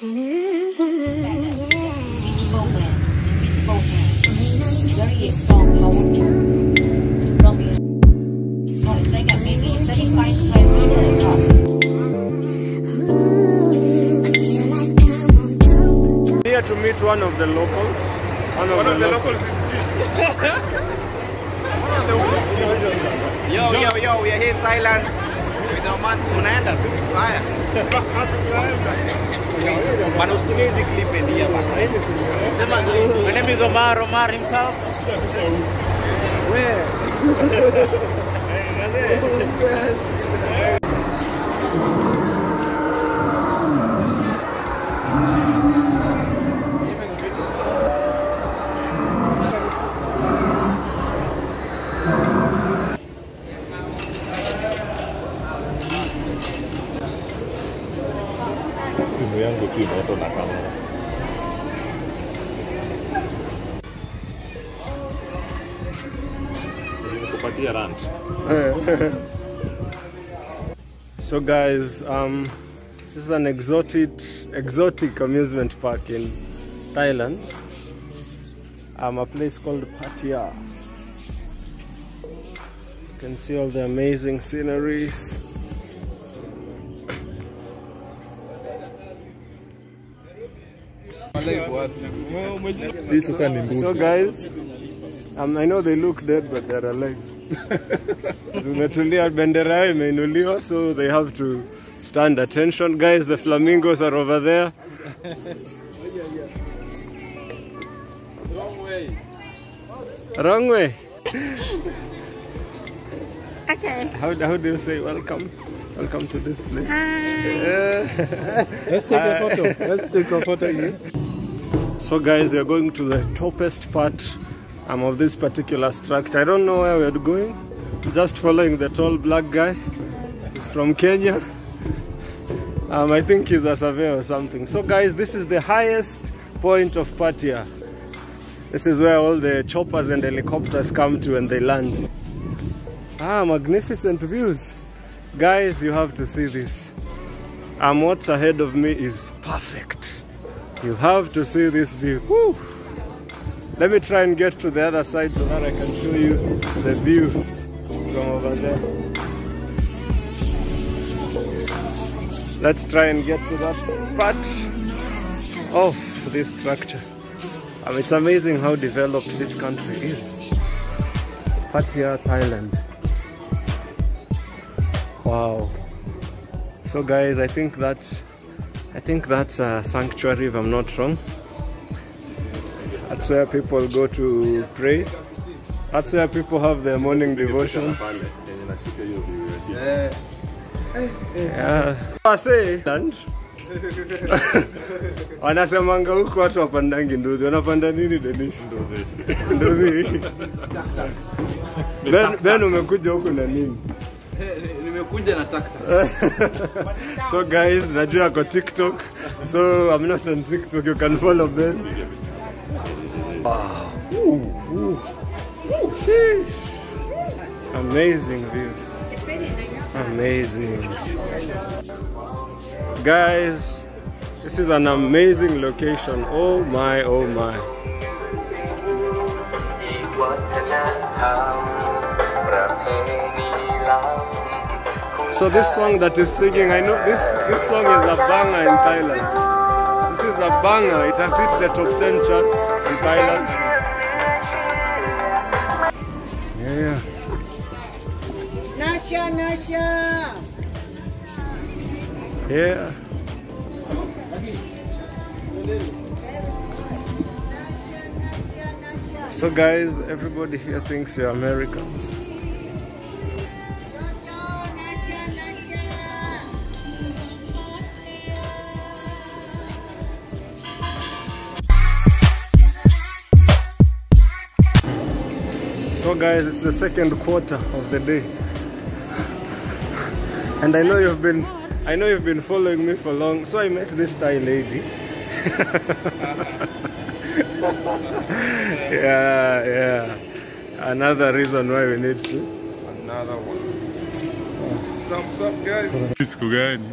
Invisible man, invisible hand. Very strong power. From behind. For a second, maybe 35 square meters across. Here to meet one of the locals. Yo, we are here in Thailand with Omar Munanda. My name is Omar himself. Where? So guys, this is an exotic amusement park in Thailand. A place called Pattaya. You can see all the amazing sceneries. So guys, I know they look dead, but they're alive. So they have to stand attention. Guys, the flamingos are over there. Wrong way. Wrong way. Okay. How do you say welcome? Welcome to this place. Let's take a photo. Let's take a photo again. So guys, we are going to the topest part of this particular structure. I don't know where we're going. Just following the tall black guy. He's from Kenya. I think he's a surveyor or something. So guys, this is the highest point of Pattaya. This is where all the choppers and helicopters come to when they land. Magnificent views. Guys, you have to see this. What's ahead of me is perfect. You have to see this view. Woo! Let me try and get to the other side so that I can show you the views from over there. Let's try and get to that part of this structure. It's amazing how developed this country is. Pattaya, Thailand. Wow. So guys, I think that's a sanctuary, if I'm not wrong. That's where people go to pray. That's where people have their morning devotion. So guys, Raju ako TikTok. So I'm not on TikTok, you can follow them. Wow. Amazing views. Amazing. Guys, this is an amazing location. Oh my, oh my. So this song that is singing, I know this song is a banger in Thailand. This is a banger. It has hit the top 10 charts in Thailand. Yeah. Nasha. Yeah. So guys, everybody here thinks you're Americans. So guys, it's the second quarter of the day, and I know you've been following me for long. So I met this Thai lady. Yeah. Another reason why we need to. Another one. What's up guys? It's Kugani.